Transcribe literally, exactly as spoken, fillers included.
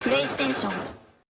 PlayStation.